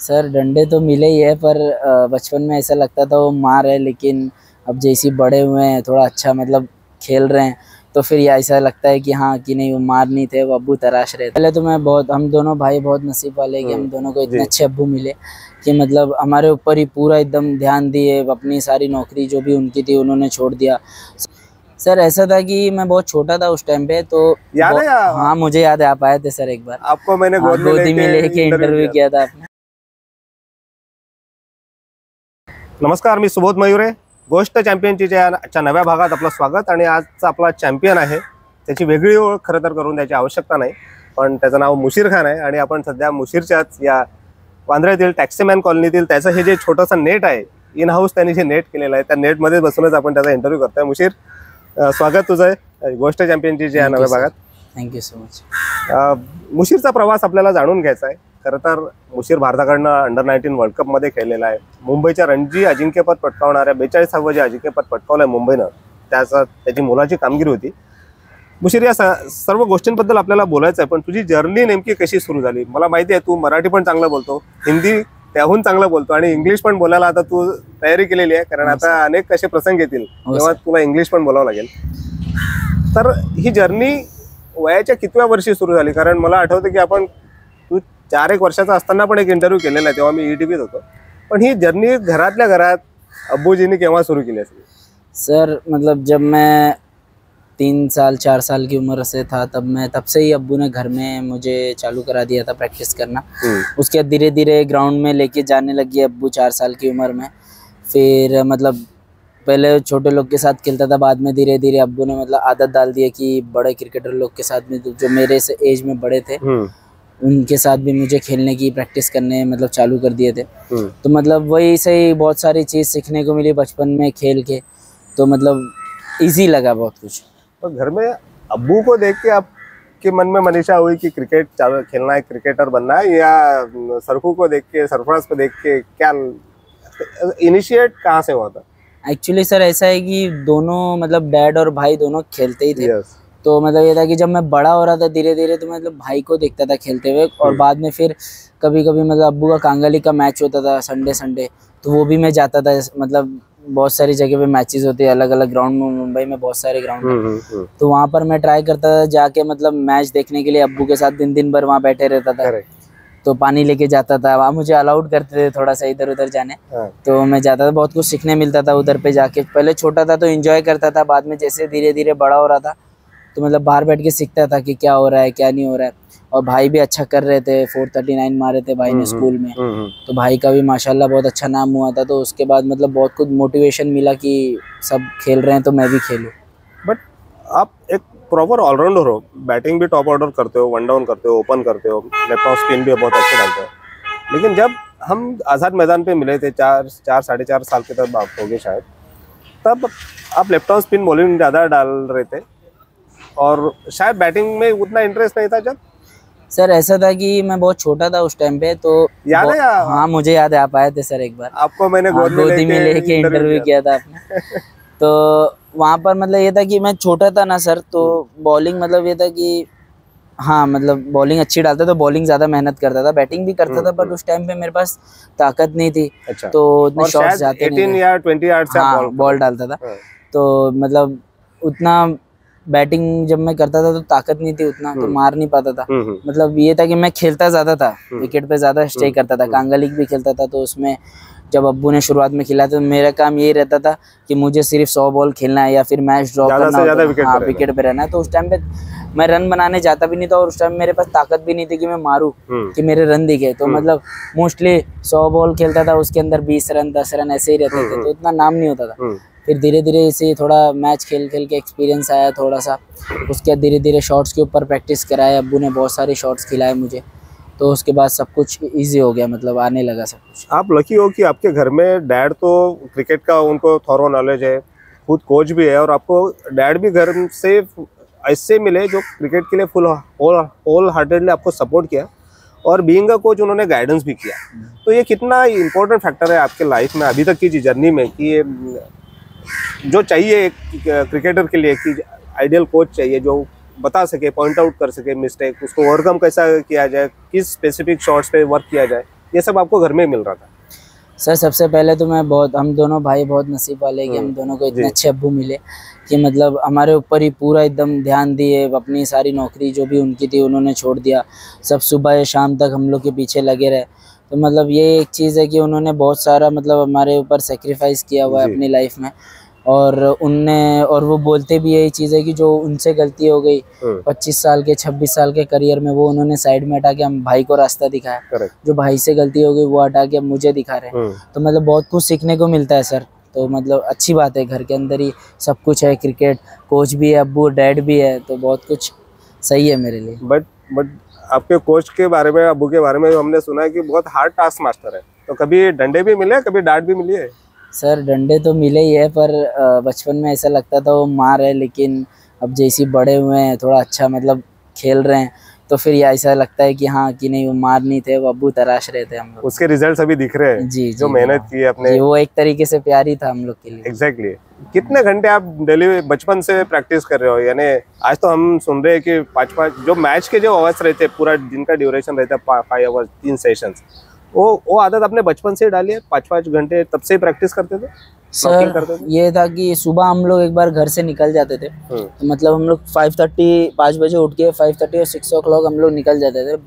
Sir डंडे तो मिले ही है, पर बचपन में ऐसा लगता था वो मार है, लेकिन अब जैसे बड़े हुए हैं थोड़ा अच्छा मतलब खेल रहे हैं तो फिर ये ऐसा लगता है कि हाँ कि नहीं वो मार नहीं थे, वो अब्बू तराश रहे थे। पहले तो मैं बहुत, हम दोनों भाई बहुत नसीब वाले कि हम दोनों को इतने अच्छे अब्बू मिले कि मतलब हमारे ऊपर ही पूरा एकदम ध्यान दिए। अपनी सारी नौकरी जो भी उनकी थी उन्होंने छोड़ दिया। सर ऐसा था कि मैं बहुत छोटा था उस टाइम पे, तो याद है? हाँ मुझे याद है, आप आए थे सर एक बार, आपको मैंने गोदी में लेके इंटरव्यू किया था आपने। नमस्कार, मी सुबोध मयूरे, गोष्ट चॅम्पियनच्या नव्या भागात आपलं स्वागत। आणि आजचा आपला चॅम्पियन आहे, त्याची वेगळी ओळख खरं तर करून द्यायची आवश्यकता नाही, पण त्याचं नाव मुशीर खान आहे। आणि आपण सध्या मुशीरच्याच या वांद्र्यातील टॅक्सीमॅन कॉलनीतील त्याचं हे जे छोटंसं नेट आहे, इन हाऊस त्यांनी जे नेट केलेलं आहे, त्या नेटमध्ये बसूनच आपण त्याचा इंटरव्यू करतोय। मुशीर, स्वागत तुझं आहे गोष्ट चॅम्पियनच्या नव्या भागात। Thank you so much. मुशीरचा प्रवास आपल्याला जाणून घ्यायचा आहे। खरंतर मुशीर भारताकडनं अंडर-19 वर्ल्ड कप मध्ये खेळलेला आहे। मुंबईच्या रणजी अजिंक्यपद पटकावणाऱ्या 42व्या जे अजिंक्यपद पटकावलं आहे मुंबईनं, त्याची मुलाची कामगिरी होती। मुशीर, या सर्व गोष्टींबद्दल आपल्याला बोलायचं आहे, पण तुझी जर्नी नेमकी कशी सुरू झाली? मला माहिती आहे तू मराठी पण चांगला बोलतो, हिंदी त्याहून चांगला बोलतो, आणि इंग्लिश पण बोलायला आता तू तयारी केलेली आहे, कारण आता अनेक कसे प्रसंग येतील तेव्हा तुला इंग्लिश पण बोलावं लागेल। तर ही जर्नी वयाच्या कितव्या वर्षी सुरू झाली? कारण मला आठवतं की आपण 4-1 वर्षाचा असताना पण एक इंटरव्यू केलेला, तेव्हा मी ईटीव्हीत होतो। पण ही जर्नी घरातल्या घरात अब्बूजीने केव्हा सुरू केली असली? सर मतलब जब मैं 3 साल 4 साल की उम्र से था, तब से ही अब्बू ने घर में मुझे चालू करा दिया था प्रैक्टिस करना। उसके बाद धीरे धीरे ग्राउंड में लेके जाने लगी अब्बू 4 साल की उम्र में। फिर मतलब पहले छोटे लोग के साथ खेलता था, बाद में धीरे धीरे अब्बू ने मतलब आदत डाल दी कि बड़े क्रिकेटर लोग के साथ में जो मेरे से एज में बड़े थे उनके साथ भी मुझे खेलने की प्रैक्टिस करने मतलब चालू कर दिए थे। तो मतलब वही से ही बहुत सारी चीज़ सीखने को मिली बचपन में खेल के, तो मतलब इजी लगा बहुत कुछ। तो घर में अब्बू को देख के आपके मन में मनीषा हुई कि क्रिकेट खेलना है, क्रिकेटर बनना है, या सरफू को देख के, सरफराज को देख के? क्या इनिशिएट कहाँ से हुआ था? एक्चुअली सर ऐसा है कि दोनों मतलब डैड और भाई दोनों खेलते ही थे। तो मतलब ये था कि जब मैं बड़ा हो रहा था धीरे धीरे, तो मतलब भाई को देखता था खेलते हुए, और बाद में फिर कभी कभी मतलब अब्बू का कांगाली का मैच होता था संडे, तो वो भी मैं जाता था। मतलब बहुत सारी जगह पे मैचेस होते हैं अलग अलग ग्राउंड में, मुंबई में बहुत सारे ग्राउंड, तो वहाँ पर मैं ट्राई करता था जाके मतलब मैच देखने के लिए। अब्बू के साथ दिन भर वहाँ बैठे रहता था, तो पानी लेके जाता था, वहाँ मुझे अलाउड करते थे थोड़ा सा इधर उधर जाने, तो मैं जाता था। बहुत कुछ सीखने मिलता था उधर पे जाके। पहले छोटा था तो एंजॉय करता था, बाद में जैसे धीरे धीरे बड़ा हो रहा था तो मतलब बाहर बैठ के सीखता था कि क्या हो रहा है क्या नहीं हो रहा है। और भाई भी अच्छा कर रहे थे, 439 मारे थे भाई ने स्कूल में, तो भाई का भी माशाल्लाह बहुत अच्छा नाम हुआ था। तो उसके बाद मतलब बहुत कुछ मोटिवेशन मिला कि सब खेल रहे हैं तो मैं भी खेलूं। बट आप एक प्रॉपर ऑलराउंडर हो, बैटिंग भी टॉप ऑर्डर करते हो, वन डाउन करते हो, ओपन करते हो, लेफ्ट ऑफ स्पिन भी बहुत अच्छे डालते हो। लेकिन जब हम आज़ाद मैदान पर मिले थे 4-4.5 साल के तब आप हो गए शायद, तब आप लेफ्ट ऑफ स्पिन बॉलिंग ज़्यादा डाल रहे थे और शायद बैटिंग में उतना इंटरेस्ट नहीं था जब? सर ऐसा था कि मैं बहुत छोटा था उस टाइम पे, तो याद है? हाँ मुझे याद है, आप आए थे सर एक बार, आपको मैंने गोदी में लेके इंटरव्यू किया था आपने। तो वहाँ पर मतलब ये था कि मैं छोटा था ना सर, तो बॉलिंग मतलब ये था कि हाँ मतलब बॉलिंग अच्छी डालता, तो बॉलिंग ज़्यादा मेहनत करता था, बैटिंग भी करता था, पर उस टाइम पे मेरे पास ताकत नहीं थी। अच्छा। तो उतने शॉट्स जाते नहीं, बॉल डालता था, तो मतलब उतना बैटिंग जब मैं करता था तो ताकत नहीं थी उतना, तो मार नहीं पाता था। मतलब ये था कि मैं खेलता ज़्यादा था, विकेट पे ज़्यादा स्टे करता था, कांगालिक भी खेलता था। तो उसमें जब अब्बू ने शुरुआत में खिलाया तो मेरा काम ये रहता था कि मुझे सिर्फ 100 बॉल खेलना है या फिर मैच ड्रॉ करना है, हाँ विकेट पे रहना है। तो उस टाइम पे मैं रन बनाने जाता भी नहीं था, और उस टाइम मेरे पास ताकत भी नहीं थी कि मैं मारूं कि मेरे रन दिखे। तो मतलब मोस्टली 100 बॉल खेलता था, उसके अंदर 20 रन 10 रन ऐसे ही रहते थे, तो इतना नाम नहीं होता था। फिर धीरे धीरे ऐसे थोड़ा मैच खेल खेल के एक्सपीरियंस आया थोड़ा सा, उसके बाद धीरे धीरे शॉट्स के ऊपर प्रैक्टिस कराया, अब्बू ने बहुत सारे शॉट्स खिलाए मुझे, तो उसके बाद सब कुछ इजी हो गया, मतलब आने लगा सब कुछ। आप लकी हो कि आपके घर में डैड तो क्रिकेट का उनको थोरो नॉलेज है, खुद कोच भी है, और आपको डैड भी घर से ऐसे मिले जो क्रिकेट के लिए होल हार्टेडली आपको सपोर्ट किया, और बीइंग अ कोच उन्होंने गाइडेंस भी किया। तो ये कितना इम्पोर्टेंट फैक्टर है आपके लाइफ में अभी तक की जर्नी में कि ये जो चाहिए एक क्रिकेटर के लिए कि आइडियल कोच चाहिए जो बता सके, पॉइंट आउट कर सके मिस्टेक, उसको ओवरकम कैसा किया जाए, किस स्पेसिफिक शॉट्स पे वर्क किया जाए, ये सब आपको घर में मिल रहा था? सर सबसे पहले तो मैं हम दोनों भाई बहुत नसीब वाले कि हम दोनों को इतने अच्छे अब्बू मिले कि मतलब हमारे ऊपर ही पूरा एकदम ध्यान दिए। अपनी सारी नौकरी जो भी उनकी थी उन्होंने छोड़ दिया, सब सुबह शाम तक हम लोग के पीछे लगे रहे। तो मतलब ये एक चीज़ है कि उन्होंने बहुत सारा मतलब हमारे ऊपर सेक्रीफाइस किया हुआ है अपनी लाइफ में। और वो बोलते भी यही चीज़ है कि जो उनसे गलती हो गई 25 साल के 26 साल के करियर में, वो उन्होंने साइड में हटा के हम भाई को रास्ता दिखाया, जो भाई से गलती हो गई वो हटा के मुझे दिखा रहे हैं। तो मतलब बहुत कुछ सीखने को मिलता है सर। तो मतलब अच्छी बात है, घर के अंदर ही सब कुछ है, क्रिकेट कोच भी है, अब्बू डैड भी है, तो बहुत कुछ सही है मेरे लिए। बट आपके कोच के बारे में, अब्बू के बारे में हमने सुना है कि बहुत हार्ड टास्क मास्टर है, तो कभी डंडे भी मिले, कभी डांट भी मिली है? सर डंडे तो मिले ही है, पर बचपन में ऐसा लगता था वो मार है, लेकिन अब जैसे बड़े हुए हैं थोड़ा अच्छा मतलब खेल रहे हैं तो फिर ये ऐसा लगता है कि हाँ कि नहीं वो मार नहीं थे, वो अब्बू तराश रहे थे हम लोग। उसके रिजल्ट अभी दिख रहे हैं जी, जो मेहनत की है अपने, वो एक तरीके से प्यार ही था हम लोग के लिए। एग्जैक्टली कितने घंटे आप डेली बचपन से प्रैक्टिस कर रहे हो? यानी आज तो हम सुन रहे हैं कि पाँच जो मैच के जो आवर्स रहते हैं, पूरा दिन का ड्यूरेशन रहता है 5 आवर्स 3 सेशन, वो आदत आपने बचपन से डाली है? 5-5 घंटे तब से प्रैक्टिस करते थे सर? ये था कि सुबह हम लोग एक बार घर से निकल जाते थे, तो मतलब हम लोग 5:30 5 बजे उठ के 5:30 और 6 o'clock हम लोग निकल जाते थे।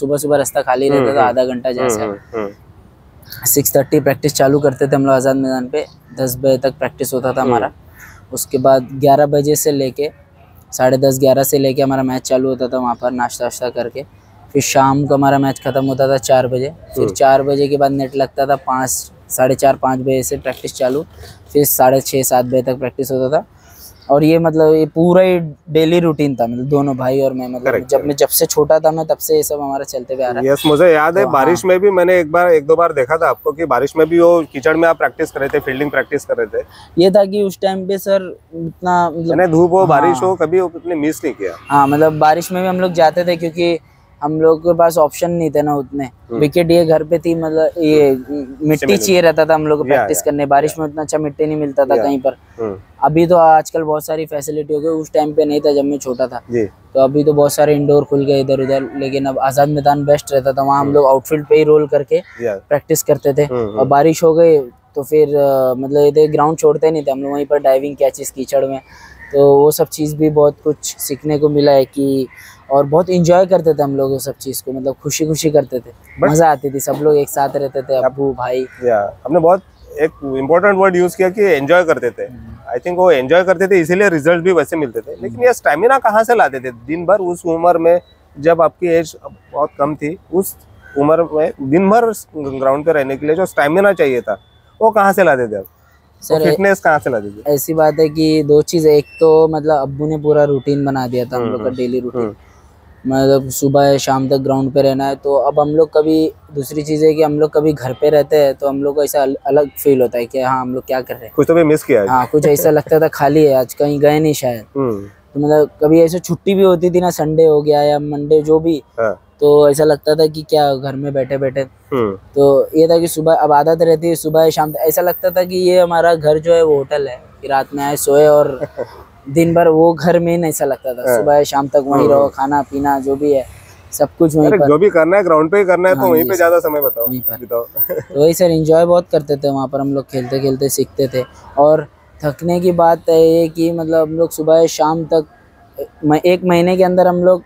सुबह रास्ता खाली रहता था आधा घंटा जैसे। 6:30 प्रैक्टिस चालू करते थे हम लोग आज़ाद मैदान पे, 10 बजे तक प्रैक्टिस होता था हमारा। उसके बाद 11 बजे से लेके 10:30 11 से लेके हमारा मैच चालू होता था, वहाँ पर नाश्ता वाश्ता करके। फिर शाम को हमारा मैच ख़त्म होता था 4 बजे, फिर 4 बजे के बाद नेट लगता था 5 साढ़े 4-5 बजे से प्रैक्टिस चालू, फिर 6:30-7 बजे तक प्रैक्टिस होता था। और ये मतलब ये पूरा ही डेली रूटीन था, मतलब दोनों भाई और मैं, मतलब जब से छोटा था मैं तब से ये सब हमारा चलते हुए आ रहा है। यस मुझे याद है, बारिश में भी मैंने एक दो बार देखा था आपको कि बारिश में भी वो कीचड़ में आप प्रैक्टिस कर रहे थे, फील्डिंग प्रैक्टिस कर रहे थे। ये था कि उस टाइम पे सर इतना मतलब धूप हो बारिश हो कभी आपने मिस नहीं किया? हाँ मतलब बारिश में भी हम लोग जाते थे क्योंकि हम लोग के पास ऑप्शन नहीं थे ना उतने, विकेट ये घर पे थी, मतलब ये मिट्टी चाहिए रहता था हम लोग को प्रैक्टिस करने। बारिश में उतना अच्छा मिट्टी नहीं मिलता था कहीं पर। अभी तो आजकल बहुत सारी फैसिलिटी हो गई, उस टाइम पे नहीं था जब मैं छोटा था। तो अभी तो बहुत सारे इंडोर खुल गए इधर उधर, लेकिन अब आजाद मैदान बेस्ट रहता था, वहाँ हम लोग आउटफील्ड पे ही रोल करके प्रैक्टिस करते थे। और बारिश हो गई तो फिर मतलब ग्राउंड छोड़ते नहीं थे हम लोग, वहीं पर डाइविंग कैचेस कीचड़ में, तो वो सब चीज़ भी बहुत कुछ सीखने को मिला है कि। और बहुत इंजॉय करते थे हम लोग वो सब चीज़ को, मतलब खुशी खुशी करते थे, मज़ा आती थी, सब लोग एक साथ रहते थे, अब्बू भाई। हमने बहुत एक इम्पोर्टेंट वर्ड यूज़ किया कि एंजॉय करते थे। आई थिंक वो एंजॉय करते थे इसीलिए रिजल्ट भी वैसे मिलते थे। लेकिन ये स्टेमिना कहाँ से लाते थे दिन भर उस उम्र में, जब आपकी एज बहुत कम थी उस उम्र में दिन भर ग्राउंड पर रहने के लिए जो स्टेमिना चाहिए था वो कहाँ से लाते थे आप? सर फिटनेस कहाँ से लाते थे? ऐसी बात है कि दो चीज़, एक तो मतलब अब्बू ने पूरा रूटीन बना दिया था हम लोग का, डेली रूटीन, मतलब सुबह शाम तक ग्राउंड पे रहना है। तो अब हम लोग कभी, दूसरी चीज़ है कि हम लोग कभी घर पे रहते हैं तो हम लोग को ऐसा अलग फील होता है कि हाँ हम लोग क्या कर रहे हैं, कुछ तो भी मिस किया है। हाँ कुछ ऐसा लगता था खाली है, आज कहीं गए नहीं शायद। तो मतलब कभी ऐसे छुट्टी भी होती थी ना, संडे हो गया या मंडे जो भी, तो ऐसा लगता था कि क्या घर में बैठे बैठे। तो ये था कि सुबह, अब आदत रहती है सुबह शाम तक, ऐसा लगता था कि ये हमारा घर जो है वो होटल है कि रात में आए सोए और दिन भर वो घर में नहीं, ऐसा लगता था सुबह शाम तक वहीं रहो, खाना पीना जो भी है सब कुछ वहीं पर, जो भी करना है ग्राउंड पे ही करना है। तो वहीं पे ज़्यादा समय बिताओ। तो वही सर एंजॉय बहुत करते थे वहाँ पर, हम लोग खेलते खेलते सीखते थे। और थकने की बात है कि मतलब हम लोग सुबह शाम तक, एक महीने के अंदर हम लोग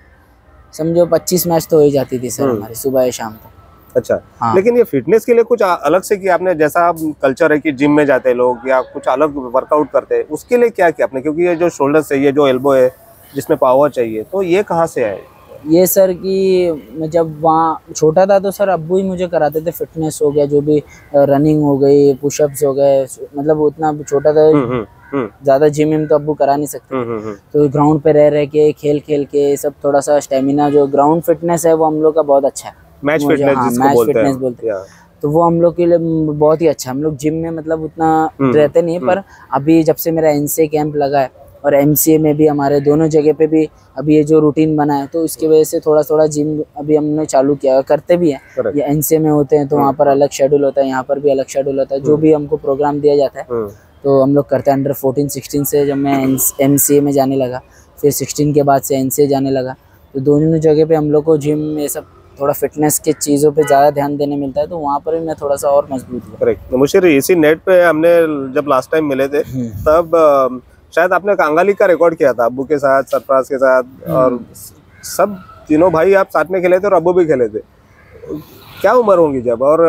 समझो 25 मैच तो हो ही जाती थी सर हमारी सुबह शाम तक। अच्छा हाँ। लेकिन ये फिटनेस के लिए कुछ अलग से किया आपने, जैसा आप कल्चर है कि जिम में जाते हैं लोग या कुछ अलग वर्कआउट करते हैं, उसके लिए क्या किया आपने? क्योंकि ये जो शोल्डर्स है, ये जो एल्बो है जिसमें पावर चाहिए, तो ये कहाँ से है? ये सर कि जब वहाँ छोटा था तो सर अब्बू ही मुझे कराते थे, फिटनेस हो गया जो भी, रनिंग हो गई, पुशअप्स हो गए, मतलब उतना छोटा था ज़्यादा जिम तो अब्बू करा नहीं सकते, तो ग्राउंड पे रह के खेल के सब थोड़ा सा स्टेमिना, जो ग्राउंड फिटनेस है वो हम लोग का बहुत अच्छा है, मैच फिटनेस जिसको बोलते हैं, तो वो हम लोग के लिए बहुत ही अच्छा। हम लोग जिम में मतलब उतना रहते नहीं, पर अभी जब से मेरा एनसीए कैंप लगा है और एमसीए में भी हमारे दोनों जगह पे भी अभी ये जो रूटीन बना है, तो इसकी वजह से थोड़ा थोड़ा जिम अभी हमने चालू किया, करते भी हैं। ये एनसीए में होते हैं तो वहाँ पर अलग शेड्यूल होता है, यहाँ पर भी अलग शेड्यूल होता है, जो भी हमको प्रोग्राम दिया जाता है तो हम लोग करते हैं। अंडर 14-16 से जब मैं एमसीए में जाने लगा, फिर 16 के बाद से एनसीए जाने लगा, तो दोनों जगह पे हम लोग को जिम ये सब थोड़ा फिटनेस की चीज़ों पे ज़्यादा ध्यान देने मिलता है, तो वहाँ पर भी मैं थोड़ा सा और मजबूत हूँ। करेक्ट। मुशीर, इसी नेट पे हमने जब लास्ट टाइम मिले थे तब शायद आपने कांगाली का रिकॉर्ड किया था, अबू के साथ, सरफराज के साथ, और सब तीनों भाई आप साथ में खेले थे और अबू भी खेले थे। क्या उम्र होंगी जब, और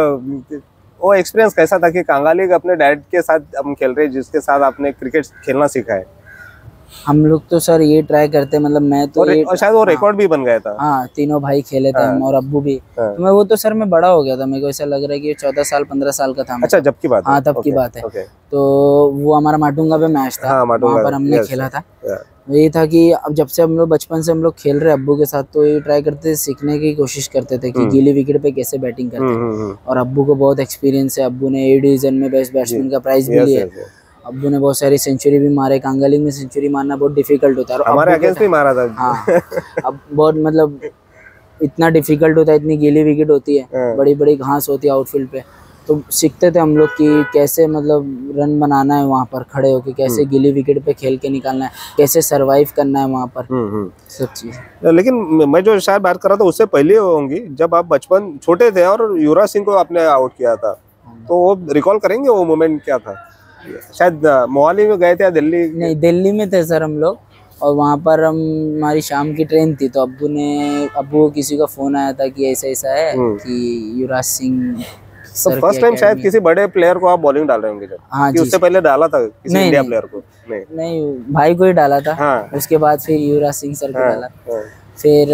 वो एक्सपीरियंस कैसा था कि कांगाली अपने डैड के साथ हम खेल रहे जिसके साथ आपने क्रिकेट खेलना सीखा है? हम लोग तो सर ये ट्राई करते, मतलब मैं तो और शायद वो रिकॉर्ड भी बन गया था। हाँ, तीनों भाई खेले थे हम और अब्बू भी। तो मैं वो तो सर मैं बड़ा हो गया था, मेरे को ऐसा लग रहा है कि 14 साल 15 साल का था। अच्छा, जब की बात है? हाँ, तब की बात है। तो वो हमारा माटुंगा पे मैच था, वहाँ पर हमने खेला था। ये था कि अब जब से हम लोग बचपन से हम लोग खेल रहे अब्बू के साथ, तो ये ट्राई करते सीखने की कोशिश करते थे कि गीली विकेट पे कैसे बैटिंग करते, और अब्बू को बहुत एक्सपीरियंस है। अब्बू ने A डिवीजन में बेस्ट बैट्समैन का प्राइज भी लिया है, अब्बू ने बहुत सारी सेंचुरी भी मारे। कांगाली में सेंचुरी मारना बहुत डिफिकल्ट होता है, हमारे अगेंस्ट भी मारा था। हाँ, अब बहुत मतलब इतना डिफिकल्ट होता है, इतनी गीली विकेट होती है, बड़ी बड़ी घास होती है आउटफील्ड पे। तो सीखते थे हम लोग कि कैसे मतलब रन बनाना है वहाँ पर खड़े होके, कैसे गीली विकेट पे खेल के निकालना है, कैसे सरवाइव करना है वहाँ पर, सब चीज़। लेकिन मैं जो शायद बात कर रहा था उससे पहले होंगी, जब आप बचपन छोटे थे और युवराज सिंह को आपने आउट किया था, तो वो रिकॉल करेंगे वो मोमेंट क्या था? शायद मोहाली में गए थे या दिल्ली? नहीं, दिल्ली में थे सर हम लोग, और वहाँ पर हम हमारी शाम की ट्रेन थी, तो अब्बू किसी का फ़ोन आया था कि ऐसा ऐसा है कि युवराज सिंह। तो फर्स्ट टाइम शायद किसी बड़े प्लेयर को आप बॉलिंग डाल रहे होंगे जब? हाँ जी, उससे पहले डाला था किसी इंडिया प्लेयर को? नहीं, भाई को ही डाला था। हाँ, उसके बाद फिर युवराज सिंह सर को डाला। फिर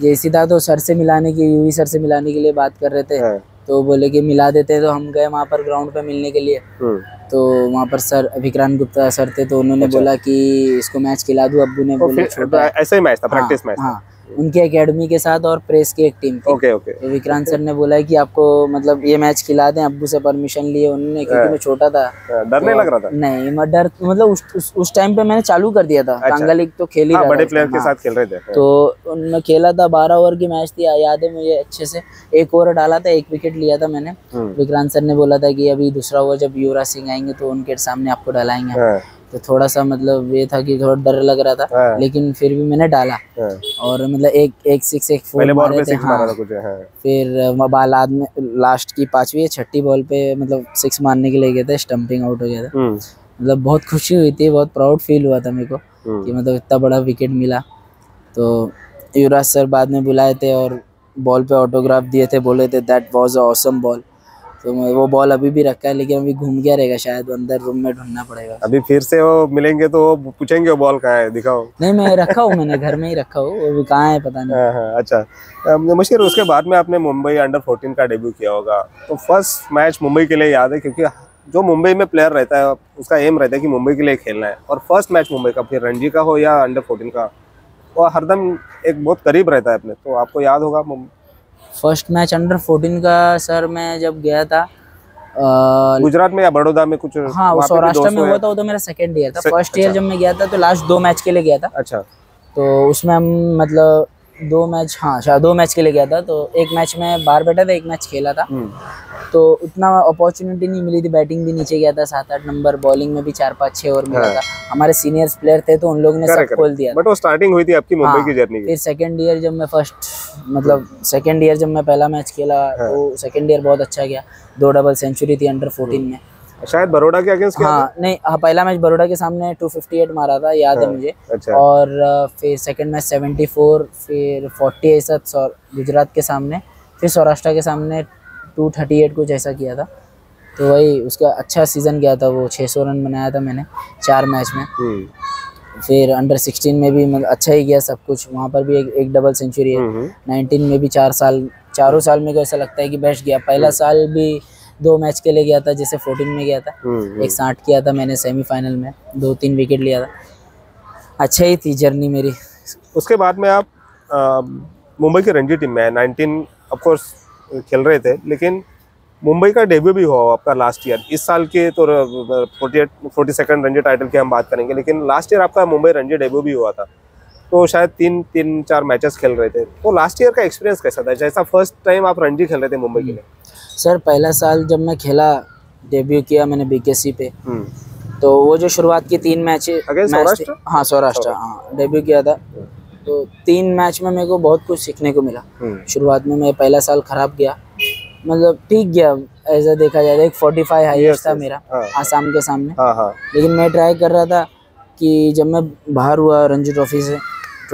जैसी था तो सर से मिलाने की, यूवी सर से मिलाने के लिए बात कर रहे थे, तो बोले कि मिला देते। तो हम गए वहाँ पर ग्राउंड पे मिलने के लिए, तो वहाँ पर सर विक्रांत गुप्ता सर थे, तो उन्होंने बोला कि इसको मैच खिला दूं। अब्बू ने बोला छोटा ऐसा ही मैच था, प्रैक्टिस मैच। हाँ, उनकी एकेडमी के साथ और प्रेस की एक टीम थी। ओके। तो विक्रांत सर ने बोला कि आपको मतलब ये मैच खिला दें, अब्बू से परमिशन लिए उन्होंने, क्योंकि मैं छोटा था, डरने लग रहा था। नहीं, मैं डर मतलब उस टाइम पे मैंने चालू कर दिया था। कांगा लीग तो खेली, बड़े प्लेयर के साथ खेल रहे थे, तो उनमें खेला था। 12 ओवर की मैच थी, याद है मुझे अच्छे से। 1 ओवर डाला था, 1 विकेट लिया था मैंने। विक्रांत सर ने बोला था कि अभी 2रा ओवर जब युवराज सिंह आएंगे तो उनके सामने आपको डलाएंगे। तो थोड़ा सा मतलब ये था कि थोड़ा डर लग रहा था, लेकिन फिर भी मैंने डाला। और मतलब एक सिक्स, एक फोर मारे थे। हाँ, फिर बालाद में लास्ट की 5वीं या 6ठी बॉल पे मतलब 6 मारने के लिए गए थे, स्टंपिंग आउट हो गया था। मतलब बहुत खुशी हुई थी, बहुत प्राउड फील हुआ था मेरे को कि मतलब इतना बड़ा विकेट मिला। तो युवराज सर बाद में बुलाए थे और बॉल पे ऑटोग्राफ दिए थे, बोले थे that was a awesome ball. तो वो बॉल अभी भी रखा है, लेकिन अभी घूम गया रहेगा शायद, अंदर रूम में ढूंढना पड़ेगा। अभी फिर से वो मिलेंगे तो पूछेंगे वो बॉल कहाँ है, दिखाओ। नहीं, मैं रखा हूँ, मैंने घर में ही रखा हूँ, वो भी कहाँ है पता नहीं। हाँ, अच्छा। मुशीर, उसके बाद में आपने मुंबई अंडर 14 का डेब्यू किया होगा, तो फर्स्ट मैच मुंबई के लिए याद है? क्योंकि जो मुंबई में प्लेयर रहता है उसका एम रहता है कि मुंबई के लिए खेलना है, और फर्स्ट मैच मुंबई का, फिर रणजी का हो या अंडर 14 का, वो हरदम एक बहुत करीब रहता है अपने। तो आपको याद होगा फर्स्ट मैच अंडर 14 का? सर मैं जब गया था गुजरात में या बड़ौदा में कुछ। हाँ, सौराष्ट्र में हुआ था, वो तो मेरा सेकंड ईयर था। फर्स्ट ईयर जब मैं गया था तो लास्ट 2 मैच के लिए गया था। अच्छा। तो उसमें हम मतलब 2 मैच, हाँ शायद 2 मैच के लिए गया था। तो 1 मैच में बाहर बैठा था, 1 मैच खेला था, तो उतना अपॉर्चुनिटी नहीं मिली थी। बैटिंग भी नीचे गया था 7-8 नंबर, बॉलिंग में भी 4-5-6 ओवर मिला था। हमारे सीनियर्स प्लेयर थे तो उन लोगों ने सब खोल दिया। बट वो स्टार्टिंग हुई थी आपकी मुंबई की जर्नी की। फिर सेकंड ईयर जब मैं सेकंड ईयर जब मैं पहला मैच खेला, तो सेकंड ईयर बहुत अच्छा गया। 2 डबल सेंचुरी थी अंडर 14 में, शायद बड़ौदा के अगेंस्ट। हाँ, नहीं, पहला मैच बड़ौदा के सामने 258 मारा था, याद है मुझे। अच्छा। और फिर सेकंड मैच 74, फिर 40 ऐसा गुजरात के सामने, फिर सौराष्ट्र के सामने 238 कुछ ऐसा किया था। तो वही उसका अच्छा सीजन गया था, वो 600 रन बनाया था मैंने 4 मैच में। फिर अंडर 16 में भी मतलब अच्छा ही गया सब कुछ, वहाँ पर भी एक डबल सेंचुरी है। 19 में भी 4 साल में ऐसा लगता है कि बेस्ट गया। पहला साल भी 2 मैच के लिए गया था, जैसे 14 में गया था, 160 किया था मैंने सेमीफाइनल में, 2-3 विकेट लिया था। अच्छा ही थी जर्नी मेरी। उसके बाद में आप मुंबई की रणजी टीम में आए, 19 ऑफकोर्स खेल रहे थे, लेकिन मुंबई का डेब्यू भी हुआ आपका लास्ट ईयर। इस साल के तो 42nd रणजी टाइटल की हम बात करेंगे, लेकिन लास्ट ईयर आपका मुंबई रणजी डेब्यू भी हुआ था, तो शायद 3-4 मैचेस खेल रहे थे। तो लास्ट ईयर का एक्सपीरियंस कैसा था, जैसा फर्स्ट टाइम आप रणजी खेल रहे थे मुंबई के लिए? सर पहला साल जब मैं खेला, डेब्यू किया मैंने बीकेसी पे, तो वो जो शुरुआत की 3 मैच, हाँ सौराष्ट्र, हाँ डेब्यू किया था, तो 3 मैच में मेरे को बहुत कुछ सीखने को मिला। शुरुआत में मैं पहला साल खराब गया, मतलब ठीक गया ऐसा देखा जाए, एक 45 हाईएस्ट था मेरा आसाम के सामने। लेकिन मैं ट्राई कर रहा था कि जब मैं बाहर हुआ रणजी ट्रॉफी से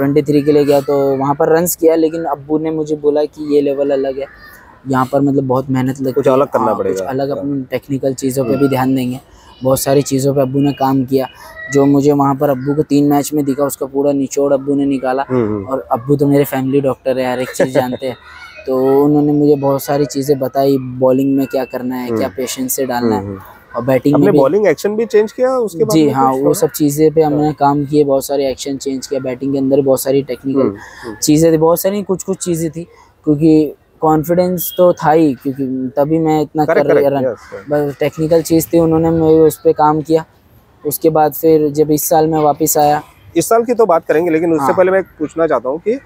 23 के लिए गया तो वहाँ पर रन्स किया, लेकिन अब्बू ने मुझे बोला कि ये लेवल अलग है, यहाँ पर मतलब बहुत मेहनत लगती है, कुछ अलग करना पड़ेगा, कुछ अलग अपनी टेक्निकल चीज़ों पे भी ध्यान देंगे। बहुत सारी चीज़ों पे अब्बू ने काम किया जो मुझे वहाँ पर अब्बू को 3 मैच में दिखा, उसका पूरा निचोड़ अब्बू ने निकाला। और अब्बू तो मेरे फैमिली डॉक्टर है, हर एक चीज़ जानते हैं, तो उन्होंने मुझे बहुत सारी चीज़ें बताई, बॉलिंग में क्या करना है, क्या पेशेंस से डालना है, और बैटिंग में बॉलिंग एक्शन भी चेंज किया उसके बाद। जी हाँ, वो सब चीज़ें पे हमने काम किए, बहुत सारे एक्शन चेंज किया, बैटिंग के अंदर बहुत सारी टेक्निकल चीज़ें थी, बहुत सारी कुछ चीज़ें थी, क्योंकि कॉन्फिडेंस तो था ही, क्योंकि तभी मैं इतना कर रहा था, बस टेक्निकल चीज़ थी, उन्होंने मेरे उस पर काम किया। उसके बाद फिर जब इस साल मैं वापस आया, इस साल की तो बात करेंगे, लेकिन उससे पहले मैं पूछना चाहता हूँ कि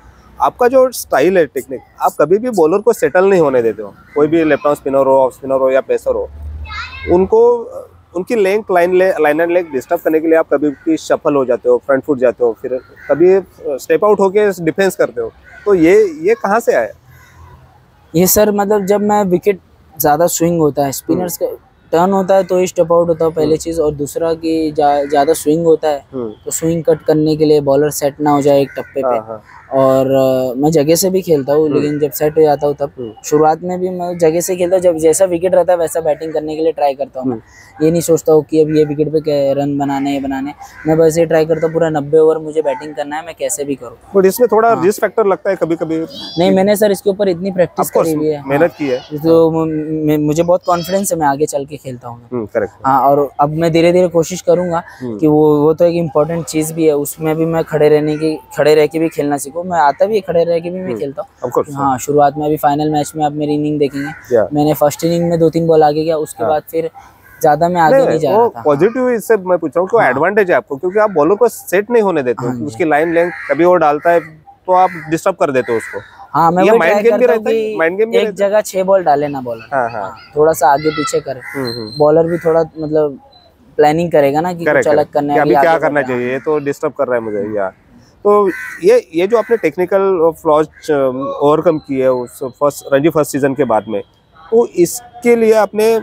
आपका जो स्टाइल है टेक्निक, आप कभी भी बॉलर को सेटल नहीं होने देते हो, कोई भी लेफ्ट आर्म स्पिनर हो, ऑफ स्पिनर हो या पेसर हो, उनको उनकी length line and length disturb करने के लिए आप कभी भी शफल हो जाते हो, फ्रंट फुट जाते हो, फिर कभी स्टेप आउट होके डिफेंस करते हो, तो ये कहाँ से आया ये सर? मतलब जब मैं विकेट ज़्यादा स्विंग होता है, स्पिनर्स का टर्न होता है तो ही स्टेप आउट होता है पहली चीज़, और दूसरा कि ज़्यादा स्विंग होता है तो स्विंग कट करने के लिए बॉलर सेट ना हो जाए एक टप्पे पे, और मैं जगह से भी खेलता हूँ, लेकिन जब सेट हो जाता हूँ तब, शुरुआत में भी मैं जगह से खेलता हूँ, जब जैसा विकेट रहता है वैसा बैटिंग करने के लिए ट्राई करता हूँ। मैं ये नहीं सोचता हूँ कि अब ये विकेट पे रन बनाने ये बनाने, मैं बस ये ट्राई करता हूँ पूरा 90 ओवर मुझे बैटिंग करना है, मैं कैसे भी करूँ। बट इसमें थोड़ा रिस्क फैक्टर लगता है कभी कभी? नहीं, मैंने सर इसके ऊपर इतनी प्रैक्टिस करी हुई है, मेहनत की है, तो मुझे बहुत कॉन्फिडेंस है, मैं आगे चल के खेलता हूँ। हाँ, और अब मैं धीरे धीरे कोशिश करूँगा कि वो तो एक इम्पोर्टेंट चीज़ भी है, उसमें भी मैं खड़े रह के भी खेलना सीखूँ। मैं आता भी खड़े रह के भी मैं खेलता हूँ। हाँ, शुरुआत में अभी फाइनल मैच में आप मेरी इनिंग देखेंगे, मैंने फर्स्ट इनिंग में 2-3 बॉल आगे गया, उसके बाद फिर ज्यादा मैं आगे नहीं जा रहा था। पॉजिटिव इससे मैं पूछ रहा हूँ, एडवांटेज है आपको क्योंकि आप बॉलर को सेट नहीं होने देते, उसकी लाइन लेंथ कभी और डालता है तो आप डिस्टर्ब कर देते हो उसको। हाँ, मैं वो ट्राई करता हूं कि एक जगह 6 बॉल डाले ना बॉलर, थोड़ा सा आगे पीछे करे, बॉलर भी थोड़ा मतलब प्लानिंग करेगा ना कि कुछ अलग करना है, अभी क्या करना चाहिए, ये तो डिस्टर्ब कर रहा है मुझे यार। तो ये जो आपने टेक्निकल फ्लॉज ओवरकम किए है उस रणजी फर्स्ट सीजन के बाद में, तो इसके लिए आपने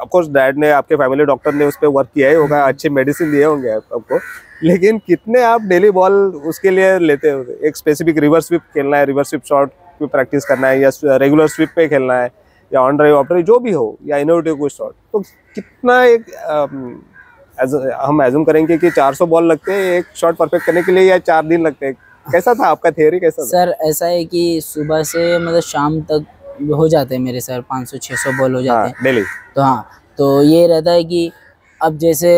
ऑफकोर्स डैड ने, आपके फैमिली डॉक्टर ने उस पर वर्क किया ही होगा, अच्छे मेडिसिन दिए होंगे आपको, लेकिन कितने आप डेली बॉल उसके लिए लेते हो? एक स्पेसिफिक रिवर्स स्विप खेलना है, रिवर्स स्विप शॉट पे प्रैक्टिस करना है, या रेगुलर स्विप पे खेलना है, या ऑन ड्राइव ऑफ ड्राइव जो भी हो, या इनोवेटिव कोई शॉट, तो कितना एक हम एज्यूम करेंगे कि 400 बॉल लगते हैं एक शॉट परफेक्ट करने के लिए, या 4 दिन लगते हैं, कैसा था आपका थियोरी, कैसा था? सर ऐसा है कि सुबह से मतलब शाम तक हो जाते हैं मेरे सर 500-600 बॉल हो जाते हैं डेली। तो हाँ, तो ये रहता है कि अब जैसे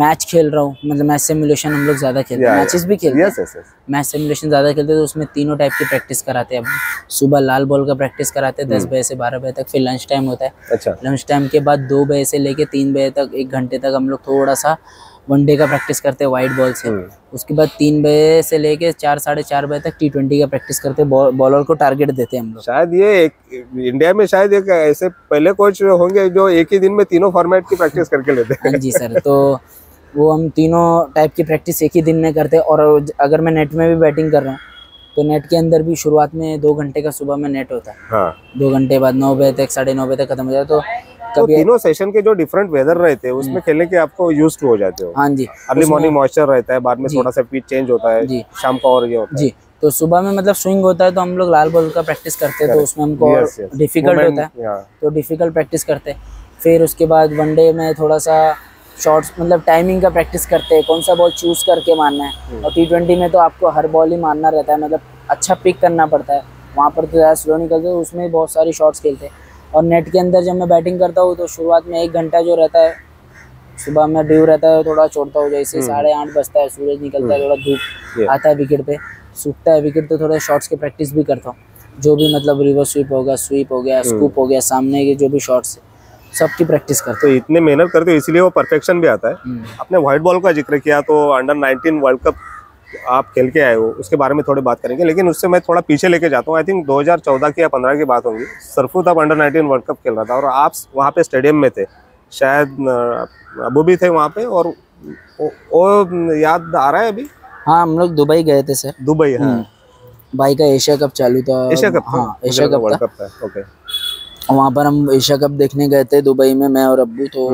मैच खेल रहा हूँ, मतलब मैच सिमुलेशन हम लोग ज़्यादा खेलते हैं, मैचेस भी खेलते हैं, मैच सिमुलेशन ज़्यादा खेलते हैं, तो उसमें तीनों टाइप की प्रैक्टिस कराते हैं। अब सुबह लाल बॉल का प्रैक्टिस कराते हैं 10 बजे से 12 बजे तक, फिर लंच टाइम होता है। अच्छा। लंच टाइम के बाद 2 बजे से लेकर 3 बजे तक 1 घंटे तक हम लोग थोड़ा सा वनडे का प्रैक्टिस करते हैं वाइड बॉल से। उसके बाद 3 बजे से लेकर 4-4:30 बजे तक T20 का प्रैक्टिस करते हैं, बॉलर को टारगेट देते हैं हम लोग। शायद ये इंडिया में शायद एक ऐसे पहले कोच होंगे जो एक ही दिन में तीनों फॉर्मेट की प्रैक्टिस करके लेते हैं। जी सर, तो वो हम तीनों टाइप की प्रैक्टिस एक ही दिन में करते हैं। और अगर मैं नेट में भी बैटिंग कर रहा हूँ तो नेट के अंदर भी शुरुआत में 2 घंटे का सुबह में नेट होता है। हाँ। 2 घंटे बाद 9 बजे तक 9:30 बजे तक खत्म हो जाए। तो तीनों सेशन के जो डिफरेंट वेदर रहते हैं उसमें खेलने के आपको यूज्ड टू हो जाते हो। हाँ जी, अर्ली मॉर्निंग मॉइस्चर रहता है, बाद में थोड़ा सा पिच चेंज होता है, शाम का और ये होता है। जी, तो सुबह में मतलब स्विंग होता है तो हम लोग लाल बॉल का प्रैक्टिस करते हैं, तो उसमें हमको डिफिकल्ट होता है तो डिफिकल्ट प्रैक्टिस करते हैं। फिर उसके बाद वनडे में थोड़ा सा शॉट्स मतलब टाइमिंग का प्रैक्टिस करते हैं, कौन सा बॉल चूज करके मारना है। और T20 में तो आपको हर बॉल ही मारना रहता है, मतलब अच्छा पिक करना पड़ता है, वहाँ पर तो ज़्यादा स्लो निकलते हैं, उसमें बहुत सारी शॉट्स खेलते हैं। और नेट के अंदर जब मैं बैटिंग करता हूँ तो शुरुआत में 1 घंटा जो रहता है सुबह में ड्यू रहता है, थोड़ा छोड़ता हो, जैसे 8:30 बजता है, सूरज निकलता है, थोड़ा धूप आता है, विकेट पे सूखता है विकेट, तो थोड़ा शॉट्स की प्रैक्टिस भी करता हूँ, जो भी मतलब रिवर्स स्वीप हो गया, स्कूप हो गया, सामने के जो भी शॉट्स सबकी प्रैक्टिस करते हो। तो इतने मेहनत करते हो इसलिए वो परफेक्शन भी आता है। आपने व्हाइट बॉल का जिक्र किया, तो अंडर-19 वर्ल्ड कप आप खेल के आए हो, उसके बारे में थोड़ी बात करेंगे, लेकिन उससे मैं थोड़ा पीछे लेके जाता हूँ। आई थिंक 2014 की या 15 की बात होगी, सरफराज आप अंडर-19 वर्ल्ड कप खेल रहा था और आप वहाँ पे स्टेडियम में थे, शायद अबू भी थे वहाँ पे, और वो याद आ रहा है अभी? हाँ हम लोग दुबई गए थे सर। दुबई हाँ। भाई का एशिया कप चालू था। एशिया कप हाँ, एशिया कप वर्ल्ड कप था। ओके वहाँ पर हम एशिया कप देखने गए थे दुबई में, मैं और अब्बू। तो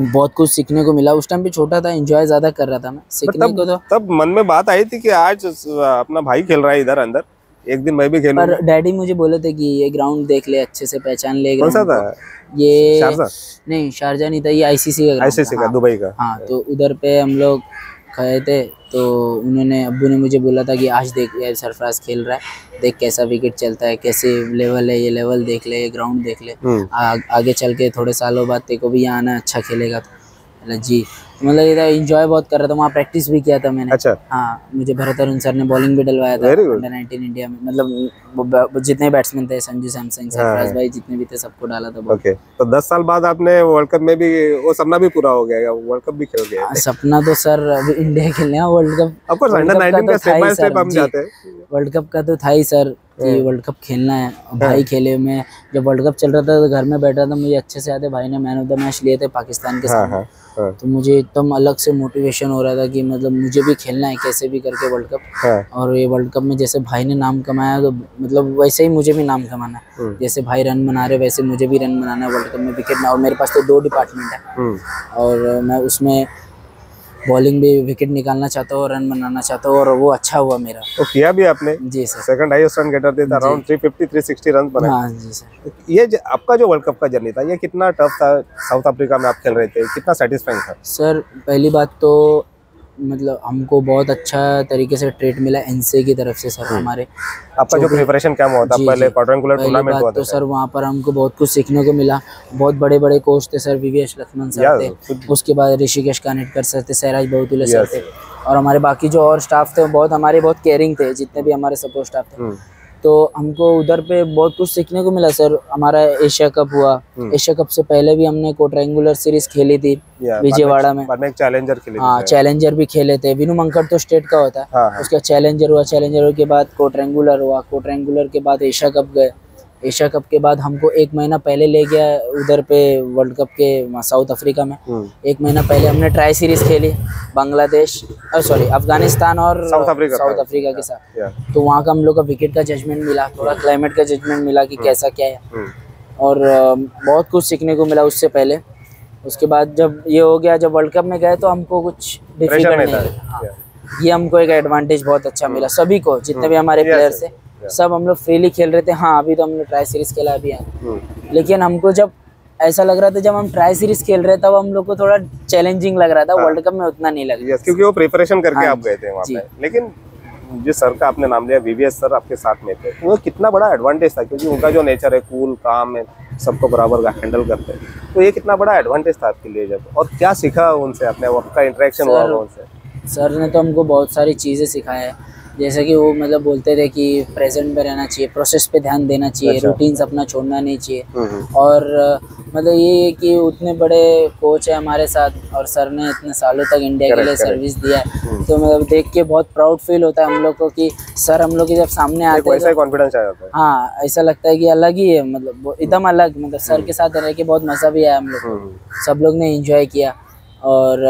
बहुत कुछ सीखने को मिला। उस टाइम भी छोटा था, एंजॉय ज्यादा कर रहा था मैं सीखने को। तो तब मन में बात आई थी कि आज अपना भाई खेल रहा है इधर अंदर, एक दिन मैं भी खेलूं। पर डैडी मुझे बोले थे कि ये ग्राउंड देख ले, अच्छे से पहचान ले। कौन सा था ये? शारजा? नहीं शारजा नहीं था, ये आईसीसी का, आईसीसी का दुबई का। हाँ तो उधर पे हम लोग गए थे तो उन्होंने, अब्बू ने मुझे बोला था कि आज देख यार सरफराज खेल रहा है, देख कैसा विकेट चलता है, कैसे लेवल है, ये लेवल देख ले, ये ग्राउंड देख ले, आगे चल के थोड़े सालों बाद तेरे को भी यहाँ आना, अच्छा खेलेगा जी। मतलब इधर एंजॉय बहुत कर रहा था, वहाँ प्रैक्टिस भी किया था मैंने। अच्छा हाँ, मुझे भरत अरुण सर ने बॉलिंग भी डलवाया था अंडर 19 इंडिया में। मतलब जितने बैट्समैन थे, संजू सैमसन, सरफराज भाई, जितने भी थे सबको डाला था। ओके तो 10 साल बाद आपने वर्ल्ड कप में भी, वो सपना भी पूरा हो गया, वर्ल्ड कप भी खेल गया। सपना तो सर अभी इंडिया खेलने हैं वर्ल्ड कप। ऑफकोर्स अंडर 19 का स्टेप बाय स्टेप हम जाते हैं। वर्ल्ड कप का तो था ही सर कि वर्ल्ड कप खेलना है। भाई खेले में, जब वर्ल्ड कप चल रहा था तो घर में बैठा था, मुझे अच्छे से याद है भाई ने मैन ऑफ द मैच लिए थे पाकिस्तान के सामने। तो मुझे एकदम अलग से मोटिवेशन हो रहा था कि मतलब मुझे भी खेलना है कैसे भी करके वर्ल्ड कप। और ये वर्ल्ड कप में जैसे भाई ने नाम कमाया तो मतलब वैसे ही मुझे भी नाम कमाना है। जैसे भाई रन बना रहे वैसे मुझे भी रन बनाना है वर्ल्ड कप में, विकेट ना। और मेरे पास तो 2 डिपार्टमेंट है और मैं उसमें बॉलिंग भी विकेट निकालना चाहता हूँ, रन बनाना चाहता हूँ, और वो अच्छा हुआ मेरा। तो किया भी आपने? जी sir, second highest run getter थे, अराउंड 350-360 रन बनाए। हाँ जी सर। ये आपका जो वर्ल्ड कप का जर्नी था, ये कितना टफ था? साउथ अफ्रीका में आप खेल रहे थे, कितना सेटिस्फाइंग था? सर पहली बात तो मतलब हमको बहुत अच्छा तरीके से ट्रीट मिला एनसीए की तरफ से सर। हमारे आपका जो प्रिपरेशन कैंप हुआ था पहले, क्वाड्रेंगुलर टूर्नामेंट हुआ था तो सर वहाँ पर हमको बहुत कुछ सीखने को मिला। बहुत बड़े बड़े कोच थे सर, वीवीएस लक्ष्मण सर थे, उसके बाद ऋषिकेश कानेटकर सर थे, सैराज बहुतुले सर थे, और हमारे बाकी जो और स्टाफ थे बहुत हमारे बहुत केयरिंग थे जितने भी हमारे सपोर्ट स्टाफ थे। तो हमको उधर पे बहुत कुछ सीखने को मिला सर। हमारा एशिया कप हुआ, एशिया कप से पहले भी हमने क्वाड्रेंगुलर सीरीज खेली थी विजयवाड़ा में। चैलेंजर खेले, हाँ चैलेंजर भी खेले थे। विनू मंकड़ तो स्टेट का होता है। हाँ, उसका चैलेंजर हुआ, चैलेंजर के बाद क्वाड्रेंगुलर हुआ, क्वाड्रेंगुलर के बाद एशिया कप गए। एशिया कप के बाद हमको 1 महीना पहले ले गया उधर पे वर्ल्ड कप के साउथ अफ्रीका में। 1 महीना पहले हमने ट्राई सीरीज खेली बांग्लादेश और सॉरी अफगानिस्तान और साउथ अफ्रीका के साथ। तो वहाँ का हम लोग का विकेट का जजमेंट मिला, थोड़ा क्लाइमेट का जजमेंट मिला कि कैसा क्या है, और बहुत कुछ सीखने को मिला उससे पहले। उसके बाद जब ये हो गया, जब वर्ल्ड कप में गए तो हमको कुछ डिफिकल्ट नहीं, ये हमको एक एडवांटेज बहुत अच्छा मिला। सभी को जितने भी हमारे प्लेयर्स है सब हम लोग फ्रीली खेल रहे थे। हाँ अभी तो हमने ट्राई सीरीज खेला अभी है, लेकिन हमको जब ऐसा लग रहा था जब हम ट्राई सीरीज खेल रहे थे तब हम लोग को थोड़ा चैलेंजिंग लग रहा था। वर्ल्ड कप में उतना नहीं लग रहा क्योंकि वो प्रिपरेशन करके आप गए थे वहाँ पे। लेकिन जिस सर का आपने नाम लिया, वीवीएस सर आपके साथ में थे, वो कितना बड़ा एडवांटेज था क्योंकि उनका जो नेचर है कूल, काम है, सबको बराबर हैंडल करते हैं। तो ये कितना बड़ा एडवांटेज था आपके लिए जब, और क्या सीखा उनसे आपने, आपका इंटरेक्शन हुआ उनसे? सर ने तो हमको बहुत सारी चीज़ें सिखाई है, जैसे कि वो मतलब बोलते थे कि प्रेजेंट पे रहना चाहिए, प्रोसेस पे ध्यान देना चाहिए, रूटीन्स अपना छोड़ना नहीं चाहिए। और मतलब ये कि उतने बड़े कोच है हमारे साथ और सर ने इतने सालों तक इंडिया के लिए सर्विस दिया है, तो मतलब देख के बहुत प्राउड फील होता है हम लोग को कि सर हम लोग के जब सामने आते हैं ऐसा कॉन्फिडेंस आ जाता है। हाँ ऐसा लगता है कि अलग ही है, मतलब एकदम अलग। मतलब सर के साथ रह के बहुत मज़ा भी आया हम लोग को, सब लोग ने इन्जॉय किया। और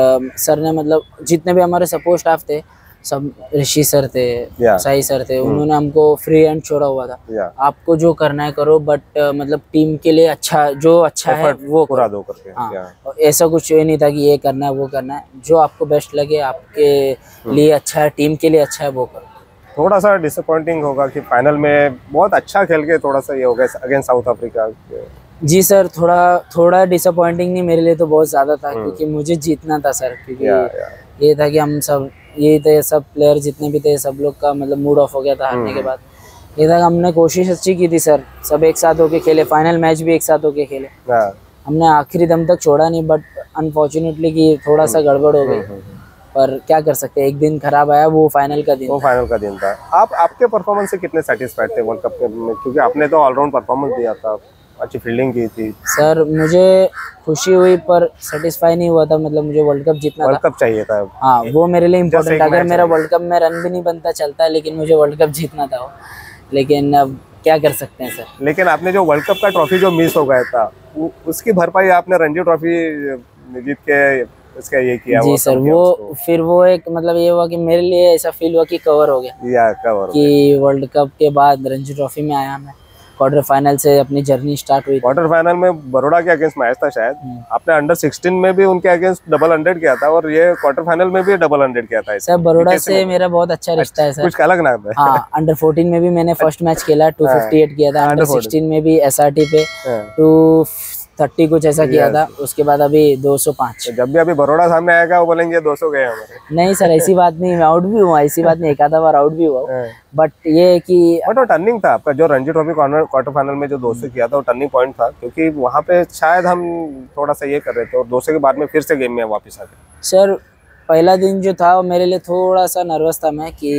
सर ने मतलब जितने भी हमारे सपोर्ट स्टाफ थे सब, ऋषि सर थे, साई सर थे, उन्होंने हमको फ्री हैंड छोड़ा हुआ था। आपको जो करना है करो, बट मतलब टीम के लिए अच्छा, जो अच्छा है वो पूरा दो करके। हाँ ऐसा कुछ ये नहीं था कि ये करना है वो करना है, जो आपको बेस्ट लगे, आपके लिए अच्छा है, टीम के लिए अच्छा है वो करो। थोड़ा सा डिसअपॉइंटिंग होगा कि फाइनल में बहुत अच्छा खेल के थोड़ा सा ये हो गया अगेंस्ट साउथ अफ्रीका? जी सर थोड़ा डिसअपॉइंटिंग नहीं, मेरे लिए तो बहुत ज़्यादा था क्योंकि मुझे जीतना था सर। क्योंकि ये था कि हम सब ये थे, सब प्लेयर जितने भी थे सब लोग का मतलब मूड ऑफ हो गया था हारने के बाद। ये था हमने कोशिश अच्छी की थी सर, सब एक साथ होके खेले, फाइनल मैच भी एक साथ होके खेले, हमने आखिरी दम तक छोड़ा नहीं। बट अनफॉर्चुनेटली कि थोड़ा सा गड़बड़ हो गई, पर क्या कर सकते हैं, एक दिन खराब आया, वो फाइनल का दिन था। आप आपके परफॉर्मेंस से कितने सेटिस्फाइड थे वर्ल्ड कप में, क्योंकि आपने तो ऑलराउंड परफॉर्मेंस दिया था, अच्छी फील्डिंग की थी? सर मुझे खुशी हुई पर सेटिस्फाई नहीं हुआ था। मतलब मुझे वर्ल्ड कप जीतना था, वर्ल्ड कप चाहिए था। हाँ वो मेरे लिए इम्पोर्टेंट था। अगर मेरा वर्ल्ड कप में रन भी नहीं बनता चलता, लेकिन मुझे वर्ल्ड कप जीतना था। लेकिन अब क्या कर सकते हैं सर। लेकिन आपने जो वर्ल्ड कप का ट्रॉफी जो मिस हो गया था उसकी भरपाई आपने रणजी ट्रॉफी जीत के उसका ये किया जी सर, वो फिर वो एक मतलब ये हुआ कि मेरे लिए ऐसा फील हुआ कि कवर हो गया कि वर्ल्ड कप के बाद रणजी ट्रॉफी में आया मैं। क्वार्टर फाइनल से अपनी जर्नी स्टार्ट हुई। क्वार्टर फाइनल में बड़ौदा के अगेंस्ट मैच था शायद, आपने अंडर 16 में भी उनके अगेंस्ट डबल 100 किया था और ये क्वार्टर फाइनल में भी डबल 100 किया था सर। बड़ौदा से मेरा बहुत अच्छा रिश्ता है सर, कुछ अलग नाम है। हाँ, अंडर 14 में भी मैंने फर्स्ट मैच खेला, 258 किया था। अंडर 16 में भी SRT पे 230 कुछ ऐसा किया था। उसके बाद अभी 205। जब भी अभी बड़ौदा सामने आएगा वो बोलेंगे 200 गए हमारे। नहीं सर ऐसी बात नहीं, मैं आउट भी हुआ, ऐसी बात नहीं, एक आधा बार आउट भी हुआ। बट ये कि वो टर्निंग था आपका, जो रणजी ट्रॉफी क्वार्टर फाइनल में जो 200 किया था वो टर्निंग पॉइंट था, क्योंकि वहाँ पे शायद हम थोड़ा सा ये कर रहे थे और 200 के बाद में फिर से गेम में वापस आ गए सर। पहला दिन जो था मेरे लिए थोड़ा सा नर्वस था मैं कि